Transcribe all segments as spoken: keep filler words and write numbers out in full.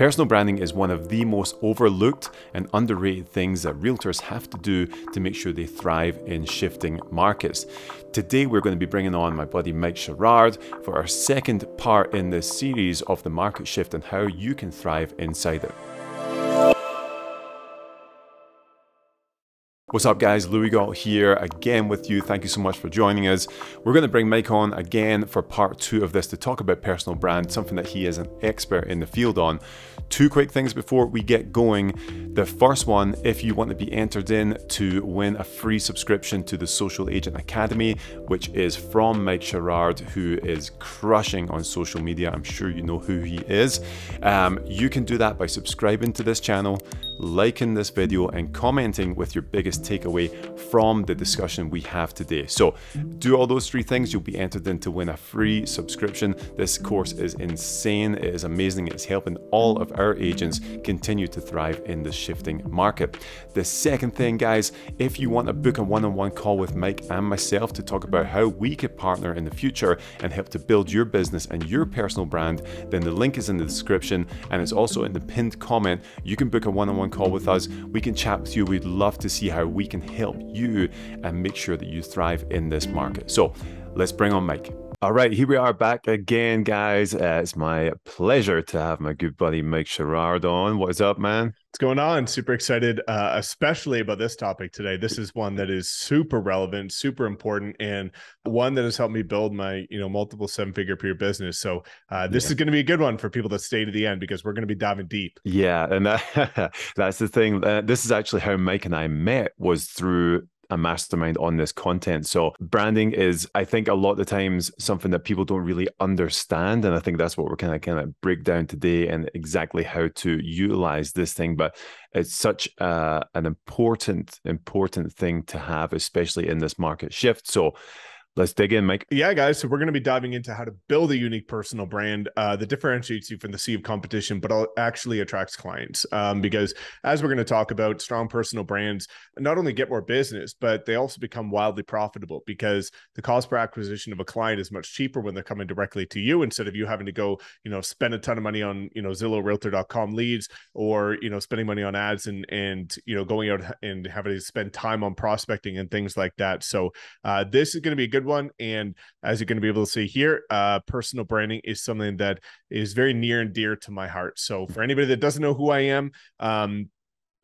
Personal branding is one of the most overlooked and underrated things that realtors have to do to make sure they thrive in shifting markets. Today, we're going to be bringing on my buddy Mike Sherrard for our second part in this series of the market shift and how you can thrive inside it. What's up guys, Lewi Gault here again with you. Thank you so much for joining us. We're gonna bring Mike on again for part two of this to talk about personal brand, something that he is an expert in the field on. Two quick things before we get going. The first one, if you want to be entered in to win a free subscription to the Social Agent Academy, which is from Mike Sherrard, who is crushing on social media. I'm sure you know who he is. Um, you can do that by subscribing to this channel, liking this video and commenting with your biggest takeaway from the discussion we have today. So do all those three things, you'll be entered in to win a free subscription. This course is insane, it is amazing, it's helping all of our agents continue to thrive in this shifting market. The second thing guys, if you want to book a one-on-one call with Mike and myself to talk about how we could partner in the future and help to build your business and your personal brand, then the link is in the description and it's also in the pinned comment. You can book a one-on-one call with us, we can chat with you. We'd love to see how we can help you and make sure that you thrive in this market. So let's bring on Mike. All right, here we are back again, guys. Uh, it's my pleasure to have my good buddy Mike Sherrard on. What is up, man? What's going on? Super excited, uh, especially about this topic today. This is one that is super relevant, super important, and one that has helped me build my, you know, multiple seven-figure peer business. So uh, this yeah. is going to be a good one for people that stay to the end because we're going to be diving deep. Yeah, and that, that's the thing. Uh, this is actually how Mike and I met, was through a mastermind on this content. So branding is, I think, a lot of the times something that people don't really understand. And I think that's what we're kind of kind of break down today and exactly how to utilize this thing. But it's such uh, an important, important thing to have, especially in this market shift. So let's dig in, Mike. Yeah, guys. So we're going to be diving into how to build a unique personal brand uh, that differentiates you from the sea of competition, but actually attracts clients. Um, because as we're going to talk about, strong personal brands not only get more business, but they also become wildly profitable because the cost per acquisition of a client is much cheaper when they're coming directly to you instead of you having to go, you know, spend a ton of money on, you know, Zillow, Realtor dot com leads, or, you know, spending money on ads and, and you know, going out and having to spend time on prospecting and things like that. So uh, this is going to be a good one. And as you're going to be able to see here, uh, personal branding is something that is very near and dear to my heart. So for anybody that doesn't know who I am, um,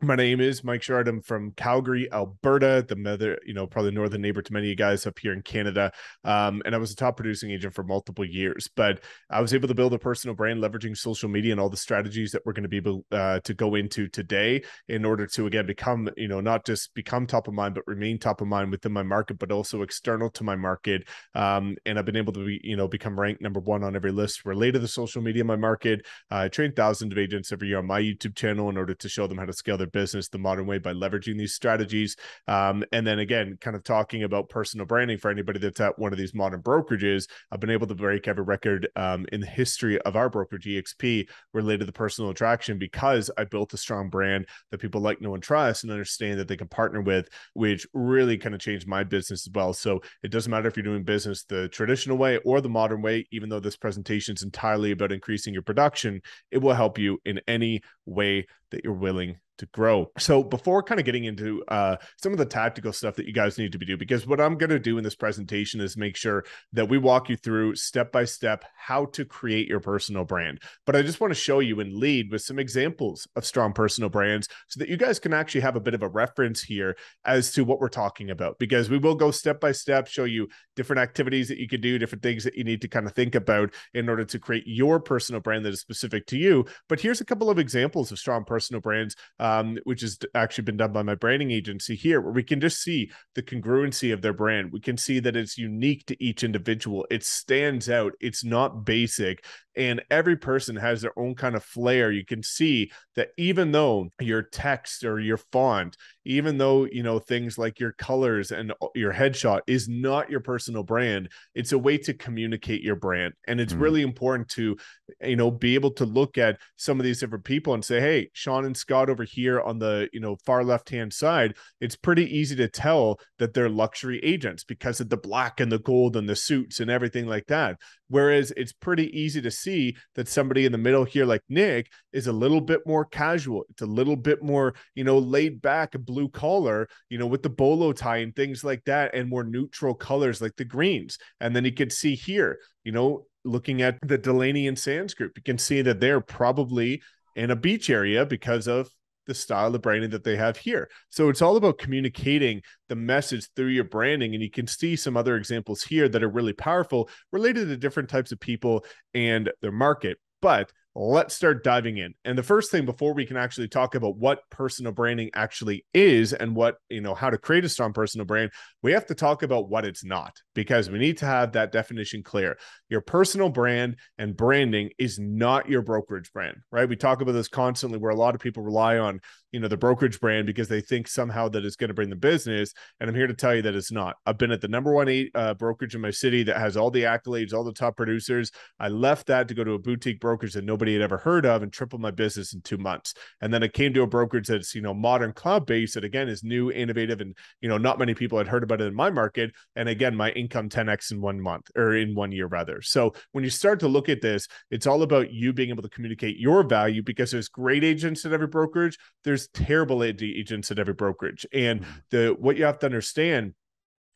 my name is Mike Sherrard. I'm from Calgary, Alberta, the mother, you know, probably northern neighbor to many of you guys up here in Canada. Um, and I was a top producing agent for multiple years, but I was able to build a personal brand leveraging social media and all the strategies that we're going to be able uh, to go into today in order to, again, become, you know, not just become top of mind, but remain top of mind within my market, but also external to my market. Um, and I've been able to, be, you know, become ranked number one on every list related to social media in my market. Uh, I train thousands of agents every year on my YouTube channel in order to show them how to scale their business the modern way by leveraging these strategies. Um, and then again, kind of talking about personal branding for anybody that's at one of these modern brokerages, I've been able to break every record um, in the history of our brokerage eXp related to personal attraction because I built a strong brand that people like, know, and trust and understand that they can partner with, which really kind of changed my business as well. So it doesn't matter if you're doing business the traditional way or the modern way, even though this presentation is entirely about increasing your production, it will help you in any way that you're willing to grow. So before kind of getting into uh, some of the tactical stuff that you guys need to be doing, because what I'm going to do in this presentation is make sure that we walk you through step-by-step how to create your personal brand. But I just want to show you and lead with some examples of strong personal brands so that you guys can actually have a bit of a reference here as to what we're talking about, because we will go step-by-step, show you different activities that you could do, different things that you need to kind of think about in order to create your personal brand that is specific to you. But here's a couple of examples of strong personal brands, uh, Um, which has actually been done by my branding agency here, where we can just see the congruency of their brand. We can see that it's unique to each individual. It stands out. It's not basic. And every person has their own kind of flair. You can see that even though your text or your font even though, you know, things like your colors and your headshot is not your personal brand, it's a way to communicate your brand. And it's mm. really important to, you know, be able to look at some of these different people and say, hey, Sean and Scott over here on the, you know, far left-hand side, it's pretty easy to tell that they're luxury agents because of the black and the gold and the suits and everything like that. Whereas it's pretty easy to see that somebody in the middle here, like Nick, is a little bit more casual. It's a little bit more, you know, laid back, blue collar, you know, with the bolo tie and things like that, and more neutral colors like the greens. And then you could see here, you know, looking at the Delaney and Sands group, you can see that they're probably in a beach area because of the style of branding that they have here. So it's all about communicating the message through your branding. And you can see some other examples here that are really powerful related to different types of people and their market. But let's start diving in. And the first thing, before we can actually talk about what personal branding actually is and what, you know, how to create a strong personal brand, we have to talk about what it's not, because we need to have that definition clear. Your personal brand and branding is not your brokerage brand, right? We talk about this constantly, where a lot of people rely on, you know, the brokerage brand because they think somehow that it's going to bring the business. And I'm here to tell you that it's not. I've been at the number one eight, uh, brokerage in my city that has all the accolades, all the top producers. I left that to go to a boutique brokerage that nobody had ever heard of and tripled my business in two months. And then I came to a brokerage that's, you know, modern cloud-based that again is new, innovative, and, you know, not many people had heard about it in my market. And again, my income ten X in one month or in one year rather. So when you start to look at this, it's all about you being able to communicate your value, because there's great agents at every brokerage. There's terrible agents at every brokerage. And the, what you have to understand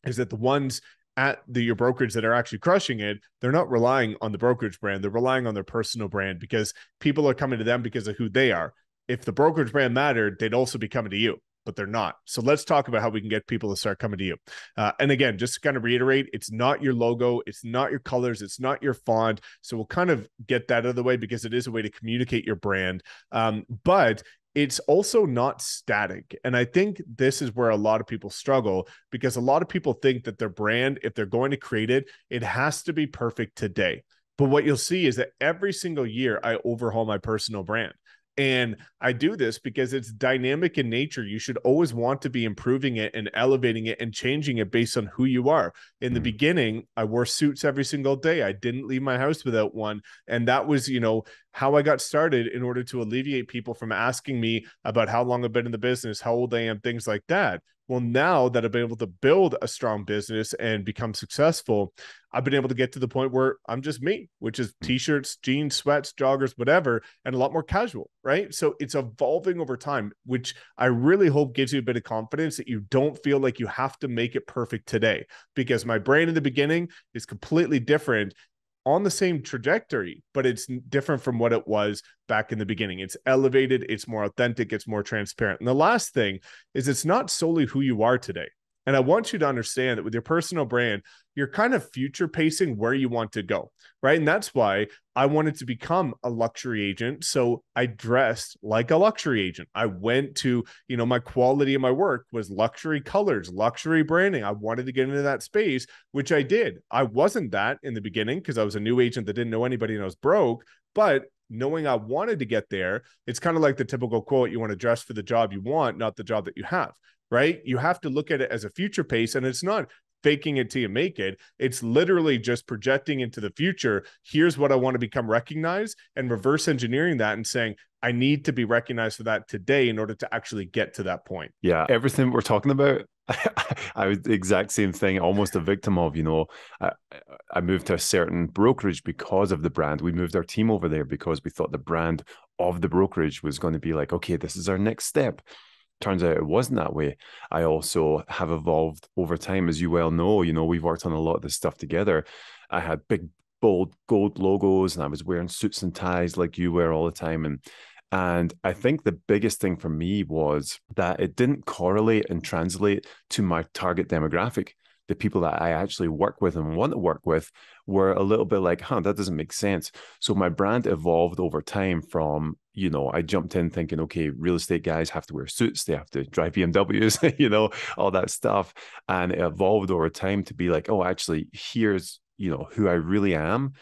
is that the ones at the, your brokerage that are actually crushing it, they're not relying on the brokerage brand. They're relying on their personal brand, because people are coming to them because of who they are. If the brokerage brand mattered, they'd also be coming to you, but they're not. So let's talk about how we can get people to start coming to you. Uh, and again, just to kind of reiterate, it's not your logo, it's not your colors, it's not your font. So we'll kind of get that out of the way, because it is a way to communicate your brand. Um, but it's also not static. And I think this is where a lot of people struggle, because a lot of people think that their brand, if they're going to create it, it has to be perfect today. But what you'll see is that every single year I overhaul my personal brand. And I do this because it's dynamic in nature. You should always want to be improving it and elevating it and changing it based on who you are. In the beginning, I wore suits every single day. I didn't leave my house without one. And that was, you know, how I got started, in order to alleviate people from asking me about how long I've been in the business, how old I am, things like that. Well, now that I've been able to build a strong business and become successful, I've been able to get to the point where I'm just me, which is t-shirts, jeans, sweats, joggers, whatever, and a lot more casual, right? So it's evolving over time, which I really hope gives you a bit of confidence that you don't feel like you have to make it perfect today, because my brand in the beginning is completely different, on the same trajectory, but it's different from what it was back in the beginning. It's elevated, it's more authentic, it's more transparent. And the last thing is, it's not solely who you are today. And I want you to understand that with your personal brand, you're kind of future pacing where you want to go, right? And that's why I wanted to become a luxury agent. So I dressed like a luxury agent. I went to, you know, my quality of my work was luxury colors, luxury branding. I wanted to get into that space, which I did. I wasn't that in the beginning, because I was a new agent that didn't know anybody and I was broke, but knowing I wanted to get there, it's kind of like the typical quote, you want to dress for the job you want, not the job that you have, right? You have to look at it as a future pace, and it's not faking it till you make it. It's literally just projecting into the future. Here's what I want to become recognized, and reverse engineering that and saying, I need to be recognized for that today in order to actually get to that point. Yeah. Everything we're talking about, I, I was the exact same thing, almost a victim of, you know, I, I moved to a certain brokerage because of the brand. We moved our team over there because we thought the brand of the brokerage was going to be like, okay, this is our next step. Turns out it wasn't that way. I also have evolved over time, as you well know. You know, we've worked on a lot of this stuff together. I had big, bold, gold logos, and I was wearing suits and ties like you wear all the time. And And I think the biggest thing for me was that it didn't correlate and translate to my target demographic. The people that I actually work with and want to work with were a little bit like, huh, that doesn't make sense. So my brand evolved over time from, you know, I jumped in thinking, okay, real estate guys have to wear suits, they have to drive B M Ws, you know, all that stuff. And it evolved over time to be like, oh, actually, here's, you know, who I really am.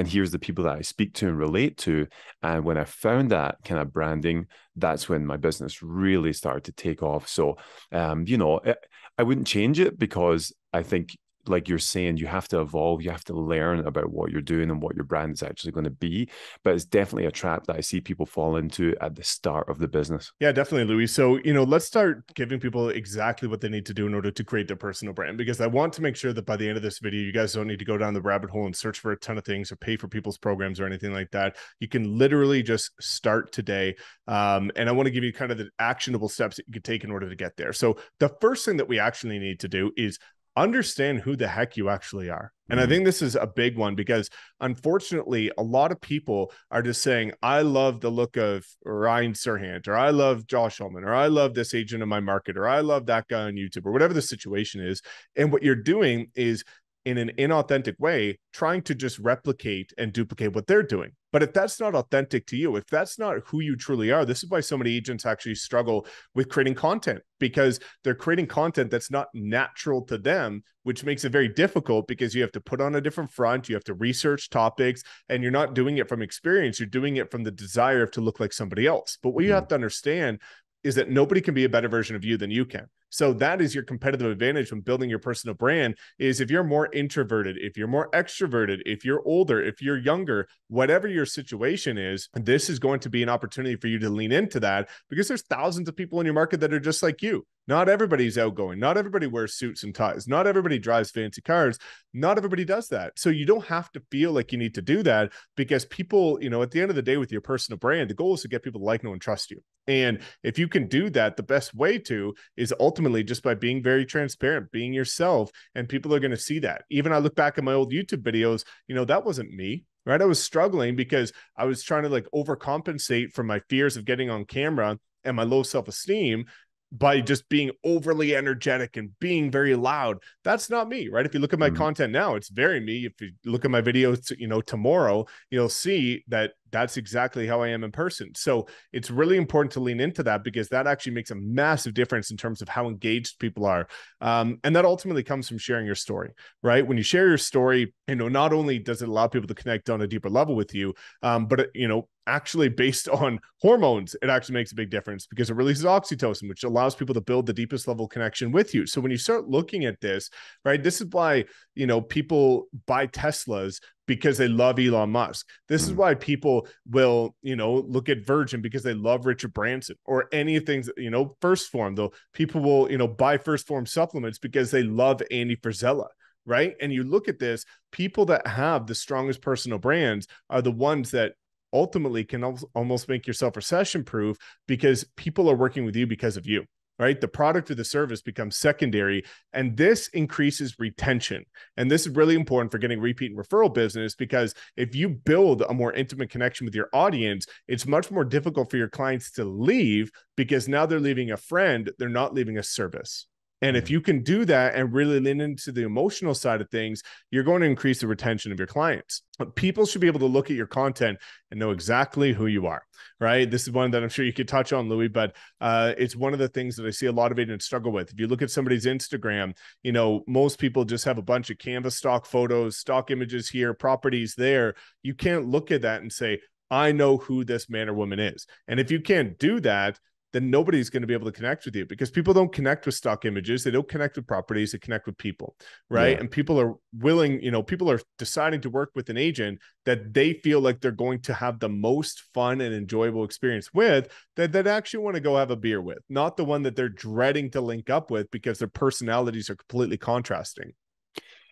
and here's the people that I speak to and relate to. And when I found that kind of branding, that's when my business really started to take off. So, um, you know, it, I wouldn't change it, because I think, like you're saying, you have to evolve, you have to learn about what you're doing and what your brand is actually going to be. But it's definitely a trap that I see people fall into at the start of the business. Yeah, definitely, Lewi. So, you know, let's start giving people exactly what they need to do in order to create their personal brand, because I want to make sure that by the end of this video, you guys don't need to go down the rabbit hole and search for a ton of things or pay for people's programs or anything like that. You can literally just start today. Um, and I want to give you kind of the actionable steps that you could take in order to get there. So the first thing that we actually need to do is understand who the heck you actually are. And I think this is a big one, because unfortunately, a lot of people are just saying, I love the look of Ryan Serhant, or I love Josh Ullman, or I love this agent in my market, or I love that guy on YouTube, or whatever the situation is. And what you're doing is, in an inauthentic way, trying to just replicate and duplicate what they're doing. But if that's not authentic to you, if that's not who you truly are, this is why so many agents actually struggle with creating content, because they're creating content that's not natural to them, which makes it very difficult, because you have to put on a different front, you have to research topics, and you're not doing it from experience, you're doing it from the desire to look like somebody else. But what you have to understand is that nobody can be a better version of you than you can. So that is your competitive advantage when building your personal brand, is if you're more introverted, if you're more extroverted, if you're older, if you're younger, whatever your situation is, this is going to be an opportunity for you to lean into that, because there's thousands of people in your market that are just like you. Not everybody's outgoing. Not everybody wears suits and ties. Not everybody drives fancy cars. Not everybody does that. So you don't have to feel like you need to do that, because people, you know, at the end of the day with your personal brand, the goal is to get people to like, know, and trust you. And if you can do that, the best way to is ultimately just by being very transparent, being yourself, and people are going to see that. Even I look back at my old YouTube videos, you know, that wasn't me. Right? I was struggling because I was trying to like overcompensate for my fears of getting on camera and my low self-esteem by just being overly energetic and being very loud. That's not me, right? If you look at my mm-hmm. content now, it's very me. If you look at my videos, you know, tomorrow, you'll see that that's exactly how I am in person. So it's really important to lean into that, because that actually makes a massive difference in terms of how engaged people are. Um, and that ultimately comes from sharing your story, right? When you share your story, you know, not only does it allow people to connect on a deeper level with you, um, but, you know, actually based on hormones, it actually makes a big difference, because it releases oxytocin, which allows people to build the deepest level connection with you. So when you start looking at this, right, this is why, you know, people buy Teslas because they love Elon Musk. This is why people will, you know, look at Virgin because they love Richard Branson, or any of things, you know, First Form, though, people will, you know, buy First Form supplements because they love Andy Frisella, right? And you look at this, people that have the strongest personal brands are the ones that ultimately can almost make yourself recession proof, because people are working with you because of you. Right? The product or the service becomes secondary, and this increases retention. And this is really important for getting repeat and referral business, because if you build a more intimate connection with your audience, it's much more difficult for your clients to leave, because now they're leaving a friend, they're not leaving a service. And if you can do that and really lean into the emotional side of things, you're going to increase the retention of your clients. But people should be able to look at your content and know exactly who you are, right? This is one that I'm sure you could touch on, Lewi, but uh, it's one of the things that I see a lot of agents struggle with. If you look at somebody's Instagram, you know, most people just have a bunch of canvas stock photos, stock images here, properties there. You can't look at that and say, I know who this man or woman is. And if you can't do that, then nobody's going to be able to connect with you, because people don't connect with stock images. They don't connect with properties. They connect with people, right? Yeah. And people are willing, you know, people are deciding to work with an agent that they feel like they're going to have the most fun and enjoyable experience with, that they actually want to go have a beer with, not the one that they're dreading to link up with because their personalities are completely contrasting.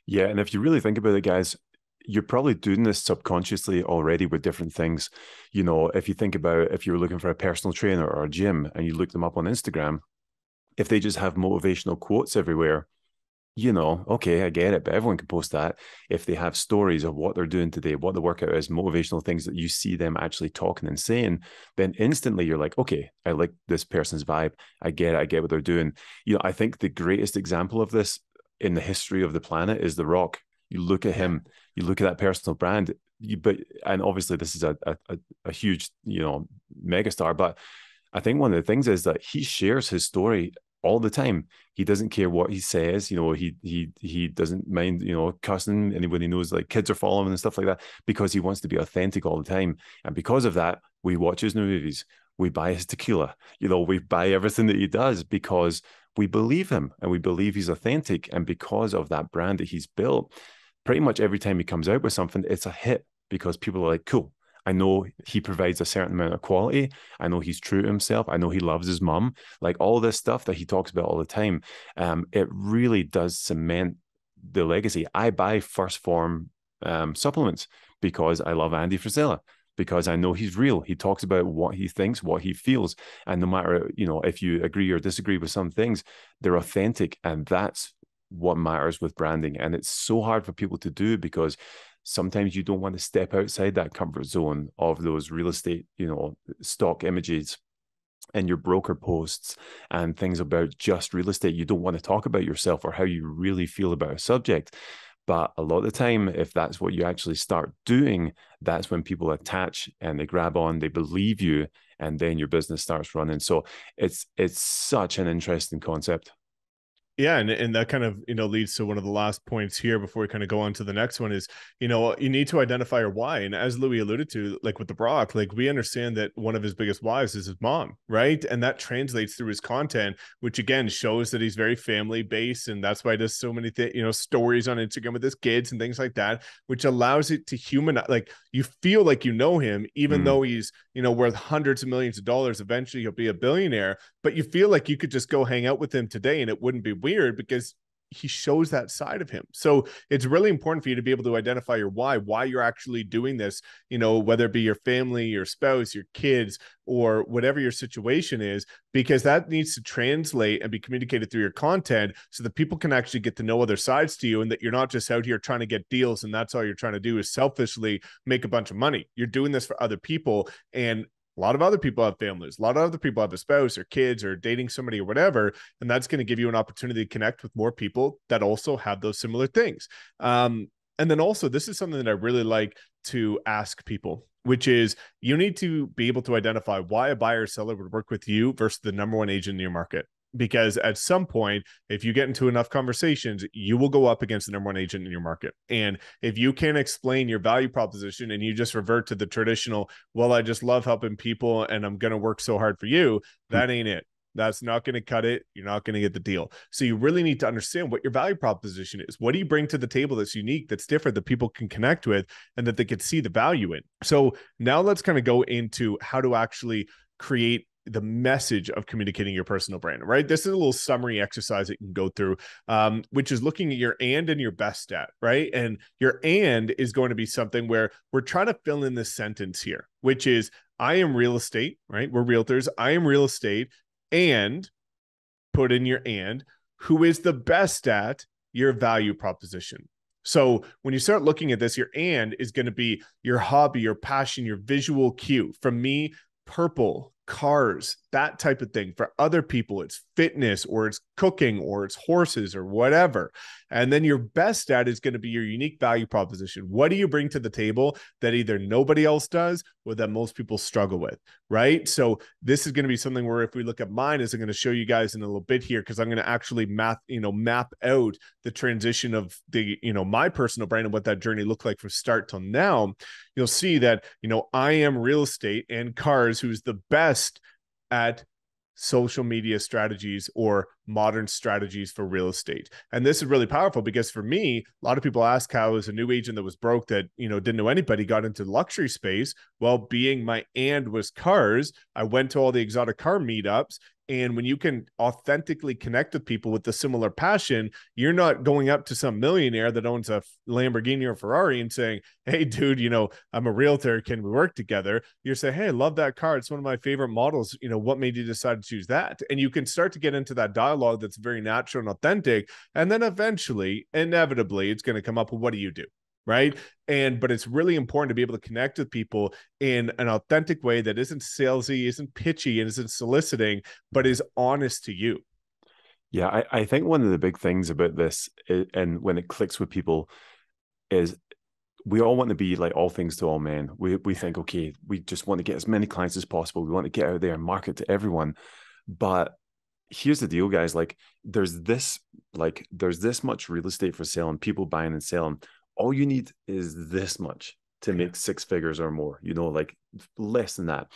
Yeah. And if you really think about it, guys, you're probably doing this subconsciously already with different things. You know, if you think about, if you were looking for a personal trainer or a gym and you look them up on Instagram, if they just have motivational quotes everywhere, you know, okay, I get it, but everyone can post that. If they have stories of what they're doing today, what the workout is, motivational things that you see them actually talking and saying, then instantly you're like, okay, I like this person's vibe. I get it. I get what they're doing. You know, I think the greatest example of this in the history of the planet is The Rock. You look at him, you look at that personal brand, you, but, and obviously this is a, a, a huge, you know, megastar, but I think one of the things is that he shares his story all the time. He doesn't care what he says. You know, he he he doesn't mind, you know, cussing anyone. He knows like kids are following him and stuff like that, because he wants to be authentic all the time. And because of that, we watch his new movies. We buy his tequila. You know, we buy everything that he does because we believe him and we believe he's authentic. And because of that brand that he's built, pretty much every time he comes out with something, it's a hit, because people are like, cool. I know he provides a certain amount of quality. I know he's true to himself. I know he loves his mom. Like all this stuff that he talks about all the time, um, it really does cement the legacy. I buy First Form um, supplements because I love Andy Frisella, because I know he's real. He talks about what he thinks, what he feels. And no matter, you know, if you agree or disagree with some things, they're authentic. And that's what matters with branding. And it's so hard for people to do, because sometimes you don't want to step outside that comfort zone of those real estate, you know, stock images and your broker posts and things about just real estate. You don't want to talk about yourself or how you really feel about a subject. But a lot of the time, if that's what you actually start doing, that's when people attach and they grab on, they believe you, and then your business starts running. So it's it's such an interesting concept. Yeah. And, and that kind of, you know, leads to one of the last points here before we kind of go on to the next one is, you know, you need to identify your why. And as Lewi alluded to, like with The Rock, like we understand that one of his biggest whys is his mom, right? And that translates through his content, which again shows that he's very family based. And that's why there's so many things, you know, stories on Instagram with his kids and things like that, which allows it to humanize. Like you feel like you know him, even mm. though he's, you know, worth hundreds of millions of dollars. Eventually he'll be a billionaire, but you feel like you could just go hang out with him today and it wouldn't be weird, because he shows that side of him. So it's really important for you to be able to identify your why, why you're actually doing this, you know, whether it be your family, your spouse, your kids, or whatever your situation is, because that needs to translate and be communicated through your content so that people can actually get to know other sides to you, and that you're not just out here trying to get deals and that's all you're trying to do is selfishly make a bunch of money. You're doing this for other people, and a lot of other people have families, a lot of other people have a spouse or kids or dating somebody or whatever. And that's going to give you an opportunity to connect with more people that also have those similar things. Um, and then also, this is something that I really like to ask people, which is you need to be able to identify why a buyer or seller would work with you versus the number one agent in your market. Because at some point, if you get into enough conversations, you will go up against the number one agent in your market. And if you can't explain your value proposition and you just revert to the traditional, well, I just love helping people and I'm going to work so hard for you, that ain't it. That's not going to cut it. You're not going to get the deal. So you really need to understand what your value proposition is. What do you bring to the table that's unique, that's different, that people can connect with and that they could see the value in? So now let's kind of go into how to actually create the message of communicating your personal brand, right? This is a little summary exercise that you can go through, um, which is looking at your and and your best stat, right? And your and is going to be something where we're trying to fill in this sentence here, which is I am real estate, right? We're realtors. I am real estate, and put in your and who is the best at your value proposition. So when you start looking at this, your and is going to be your hobby, your passion, your visual cue. From me, purple, cars, that type of thing. For other people, it's fitness, or it's cooking, or it's horses, or whatever. And then your best at is going to be your unique value proposition. What do you bring to the table that either nobody else does or that most people struggle with, right? So this is going to be something where if we look at mine, as I'm going to show you guys in a little bit here, because I'm going to actually map, you know, map out the transition of the, you know, my personal brand and what that journey looked like from start till now. You'll see that, you know, I am real estate and cars, who's the best at social media strategies or modern strategies for real estate. And this is really powerful, because for me, a lot of people ask how as a new agent that was broke, that, you know, didn't know anybody, got into the luxury space. Well, being my and was cars, I went to all the exotic car meetups. And when you can authentically connect with people with a similar passion, you're not going up to some millionaire that owns a Lamborghini or Ferrari and saying, hey, dude, you know, I'm a realtor. Can we work together? You're saying, hey, I love that car. It's one of my favorite models. You know, what made you decide to choose that? And you can start to get into that dialogue that's very natural and authentic. And then eventually, inevitably, it's going to come up with, what do you do? Right. And, but it's really important to be able to connect with people in an authentic way that isn't salesy, isn't pitchy, and isn't soliciting, but is honest to you. Yeah. I, I think one of the big things about this is, and when it clicks with people, is we all want to be like all things to all men. We, we think, okay, we just want to get as many clients as possible. We want to get out there and market to everyone. But here's the deal, guys. Like there's this, like there's this much real estate for sale and people buying and selling. All you need is this much to make six figures or more, you know, like less than that.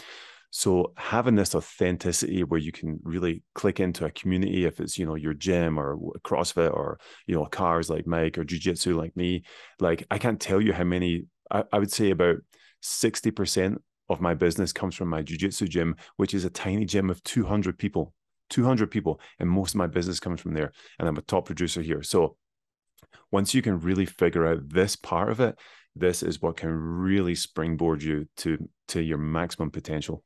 So having this authenticity where you can really click into a community, if it's, you know, your gym or CrossFit or, you know, cars like Mike or jiu-jitsu like me, like I can't tell you how many, I, I would say about sixty percent of my business comes from my jiu-jitsu gym, which is a tiny gym of two hundred people, two hundred people. And most of my business comes from there. And I'm a top producer here. So once you can really figure out this part of it, this is what can really springboard you to, to your maximum potential.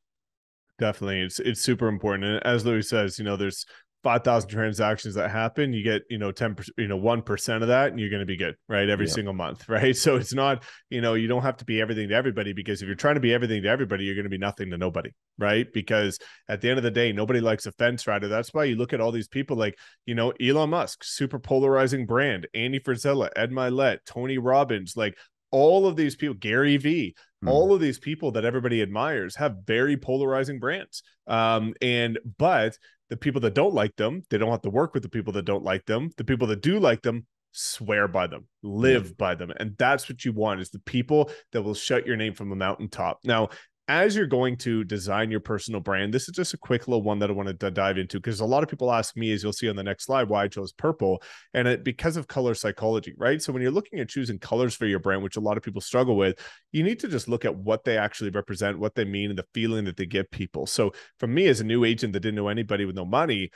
Definitely. It's, it's super important. And as Lewi says, you know, there's five thousand transactions that happen. You get, you know, ten percent, you know, one percent of that, and you're going to be good, right? Every yeah. single month. Right. So it's not, you know, you don't have to be everything to everybody, because if you're trying to be everything to everybody, you're going to be nothing to nobody. Right. Because at the end of the day, nobody likes a fence rider. That's why you look at all these people like, you know, Elon Musk, super polarizing brand, Andy Frisella, Ed Milet, Tony Robbins, like all of these people, Gary V, mm. all of these people that everybody admires have very polarizing brands. Um, and, but the people that don't like them, they don't have to work with the people that don't like them. The people that do like them swear by them, live mm. by them. And that's what you want, is the people that will shout your name from the mountaintop. Now, as you're going to design your personal brand, this is just a quick little one that I wanted to dive into, because a lot of people ask me, as you'll see on the next slide, why I chose purple, and it, because of color psychology, right? So when you're looking at choosing colors for your brand, which a lot of people struggle with, you need to just look at what they actually represent, what they mean, and the feeling that they give people. So for me, as a new agent that didn't know anybody with no money,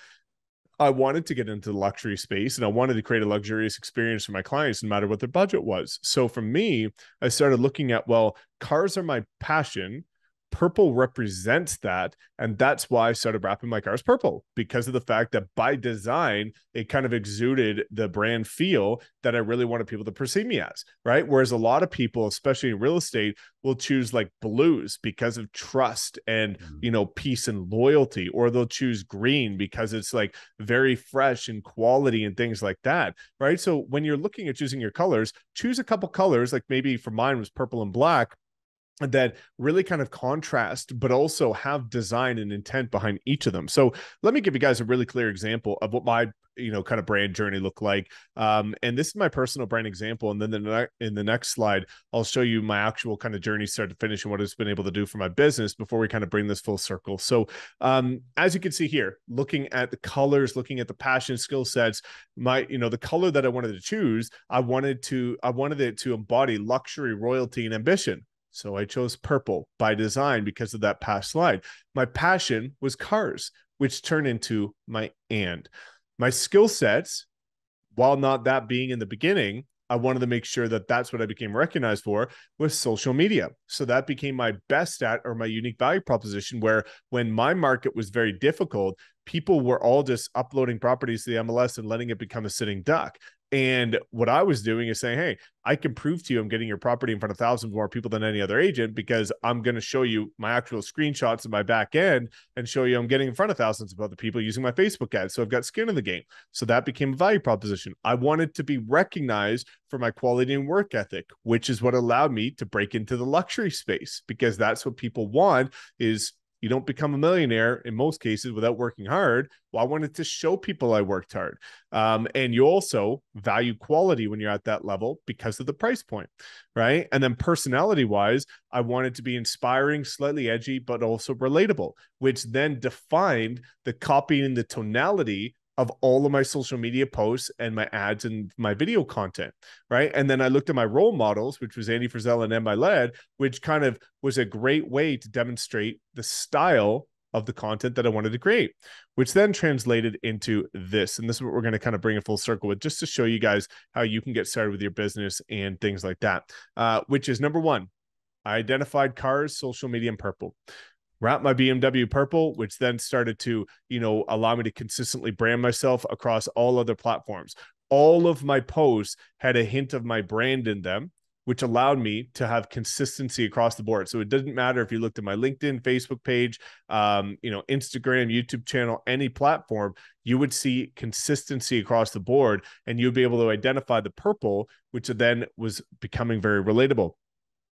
I wanted to get into the luxury space, and I wanted to create a luxurious experience for my clients, no matter what their budget was. So for me, I started looking at, well, cars are my passion. Purple represents that. And that's why I started wrapping my cars purple, because of the fact that by design, it kind of exuded the brand feel that I really wanted people to perceive me as, right? Whereas a lot of people, especially in real estate, will choose like blues because of trust and, you know, peace and loyalty, or they'll choose green because it's like very fresh and quality and things like that, right? So when you're looking at choosing your colors, choose a couple colors, like maybe for mine was purple and black, that really kind of contrast, but also have design and intent behind each of them. So let me give you guys a really clear example of what my, you know, kind of brand journey looked like. Um, and this is my personal brand example. And then the in the next slide, I'll show you my actual kind of journey start to finish and what it's been able to do for my business before we kind of bring this full circle. So um, as you can see here, looking at the colors, looking at the passion, skill sets, my, you know, the color that I wanted to choose, I wanted to, I wanted it to embody luxury, royalty, and ambition. So I chose purple by design because of that past slide. My passion was cars, which turned into my and. My skill sets, while not that being in the beginning, I wanted to make sure that that's what I became recognized for, was social media. So that became my best at, or my unique value proposition, where when my market was very difficult, people were all just uploading properties to the M L S and letting it become a sitting duck. And what I was doing is saying, hey, I can prove to you I'm getting your property in front of thousands more people than any other agent, because I'm going to show you my actual screenshots of my back end and show you I'm getting in front of thousands of other people using my Facebook ads. So I've got skin in the game. So that became a value proposition. I wanted to be recognized for my quality and work ethic, which is what allowed me to break into the luxury space, because that's what people want is you don't become a millionaire in most cases without working hard. Well, I wanted to show people I worked hard. Um, and you also value quality when you're at that level because of the price point, right? And then personality wise, I wanted to be inspiring, slightly edgy, but also relatable, which then defined the copy and the tonality of all of my social media posts and my ads and my video content, right? And then I looked at my role models, which was Andy Frisella and Ed Milet, which kind of was a great way to demonstrate the style of the content that I wanted to create, which then translated into this. And this is what we're going to kind of bring a full circle with, just to show you guys how you can get started with your business and things like that, uh, which is number one, I identified cars, social media, and purple. Wrap my B M W purple, which then started to, you know, allow me to consistently brand myself across all other platforms. All of my posts had a hint of my brand in them, which allowed me to have consistency across the board. So it doesn't matter if you looked at my LinkedIn, Facebook page, um, you know, Instagram, YouTube channel, any platform, you would see consistency across the board, and you'd be able to identify the purple, which then was becoming very relatable.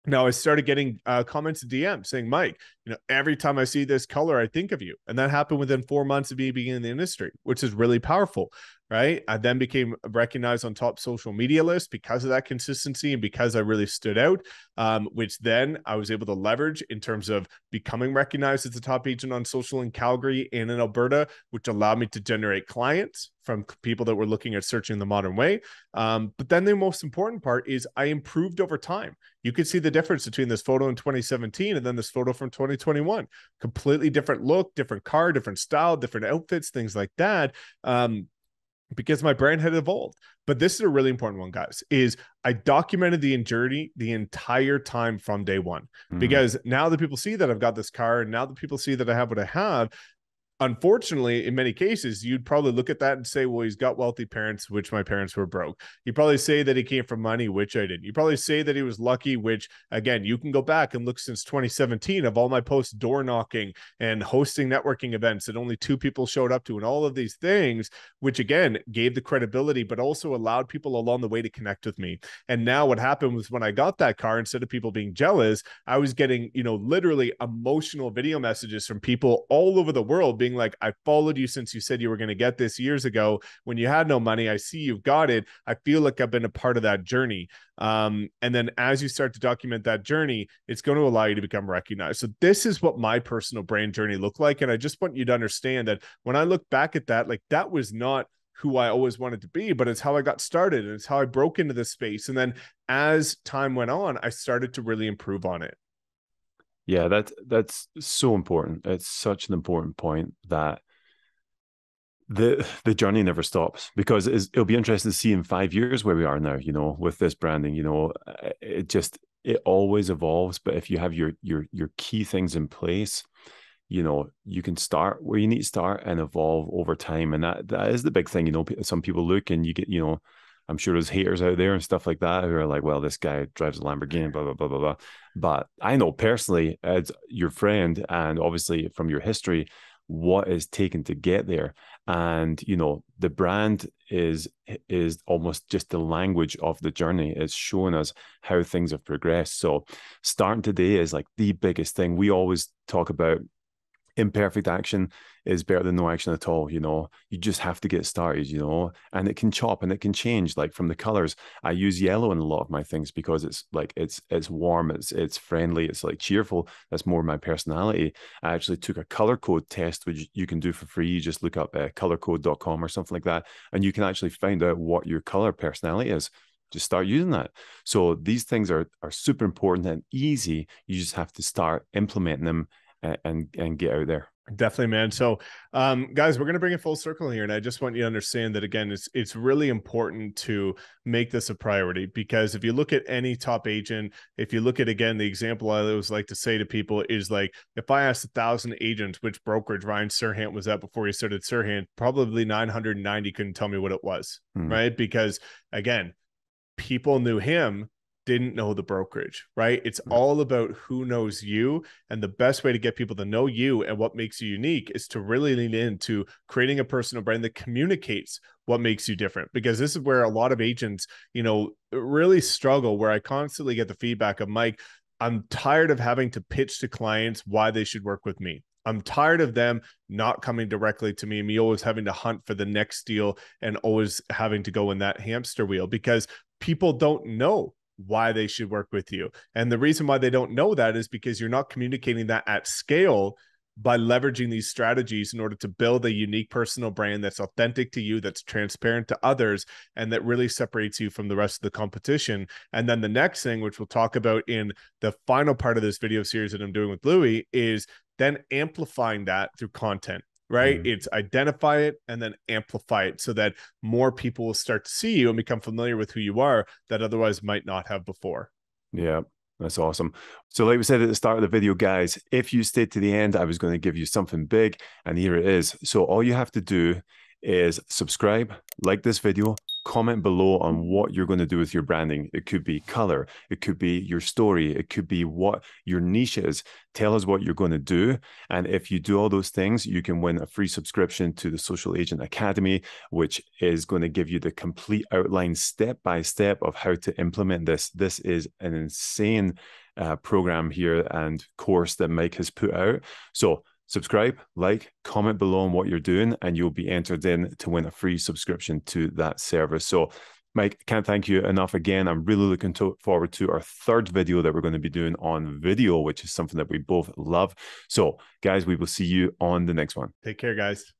Now, I started getting uh, comments and D Ms saying, Mike, you know, every time I see this color, I think of you. And that happened within four months of me being in the industry, which is really powerful, right? I then became recognized on top social media lists because of that consistency and because I really stood out, um, which then I was able to leverage in terms of becoming recognized as the top agent on social in Calgary and in Alberta, which allowed me to generate clients from people that were looking at searching the modern way. Um, but then the most important part is I improved over time. You could see the difference between this photo in twenty seventeen and then this photo from twenty twenty-one. Completely different look, different car, different style, different outfits, things like that, um, because my brand had evolved. But this is a really important one, guys, is I documented the journey the entire time from day one. Mm-hmm. Because now that people see that I've got this car and now that people see that I have what I have, unfortunately, in many cases, you'd probably look at that and say, well, he's got wealthy parents, which my parents were broke. You probably say that he came from money, which I didn't. You probably say that he was lucky, which, again, you can go back and look since twenty seventeen of all my posts door knocking and hosting networking events that only two people showed up to and all of these things, which, again, gave the credibility, but also allowed people along the way to connect with me. And now what happened was when I got that car, instead of people being jealous, I was getting, you know, literally emotional video messages from people all over the world being Being like, I followed you since you said you were going to get this years ago when you had no money. I see you've got it. I feel like I've been a part of that journey. Um, and then as you start to document that journey, it's going to allow you to become recognized. So this is what my personal brand journey looked like. And I just want you to understand that when I look back at that, like that was not who I always wanted to be, but it's how I got started and it's how I broke into this space. And then as time went on, I started to really improve on it. Yeah, that's, that's so important. It's such an important point that the the journey never stops, because it's, it'll be interesting to see in five years where we are now, you know, with this branding, you know, it just, it always evolves. But if you have your, your, your key things in place, you know, you can start where you need to start and evolve over time. And that, that is the big thing, you know, some people look and you get, you know, I'm sure there's haters out there and stuff like that who are like, well, this guy drives a Lamborghini, blah, blah, blah, blah, blah. But I know personally, as your friend, and obviously from your history, what is taken to get there. And, you know, the brand is, is almost just the language of the journey. It's showing us how things have progressed. So starting today is like the biggest thing. We always talk about imperfect action is better than no action at all. You know, you just have to get started, you know, and it can chop and it can change. Like from the colors, I use yellow in a lot of my things because it's like, it's, it's warm, it's, it's friendly, it's like cheerful. That's more my personality. I actually took a color code test, which you can do for free. You just look up uh, color code dot com or something like that. And you can actually find out what your color personality is. Just start using that. So these things are, are super important and easy. You just have to start implementing them and and get out there. Definitely, man. So um, guys, we're going to bring it full circle here. And I just want you to understand that, again, it's, it's really important to make this a priority, because if you look at any top agent, if you look at, again, the example I always like to say to people is like, if I asked a thousand agents which brokerage Ryan Serhant was at before he started Serhant, probably nine hundred ninety couldn't tell me what it was, mm-hmm. right? Because again, people knew him, didn't know the brokerage, right? It's all about who knows you. And the best way to get people to know you and what makes you unique is to really lean into creating a personal brand that communicates what makes you different. Because this is where a lot of agents, you know, really struggle, where I constantly get the feedback of, Mike, I'm tired of having to pitch to clients why they should work with me. I'm tired of them not coming directly to me and me always having to hunt for the next deal and always having to go in that hamster wheel, because people don't know why they should work with you. And the reason why they don't know that is because you're not communicating that at scale by leveraging these strategies in order to build a unique personal brand that's authentic to you, that's transparent to others, and that really separates you from the rest of the competition. And then the next thing, which we'll talk about in the final part of this video series that I'm doing with Lewi, is then amplifying that through content. Right? Mm-hmm. It's identify it and then amplify it so that more people will start to see you and become familiar with who you are that otherwise might not have before. Yeah, that's awesome. So like we said at the start of the video, guys, if you stayed to the end, I was going to give you something big, and here it is. So all you have to do is subscribe, like this video, comment below on what you're going to do with your branding. It could be color, it could be your story, it could be what your niche is. Tell us what you're going to do. And if you do all those things, you can win a free subscription to the Social Agent Academy, which is going to give you the complete outline step by step of how to implement this. This is an insane uh, program here and course that Mike has put out. So subscribe, like, comment below on what you're doing, and you'll be entered in to win a free subscription to that service. So Mike, can't thank you enough again. I'm really looking to, forward to our third video that we're going to be doing on video, which is something that we both love. So guys, we will see you on the next one. Take care, guys.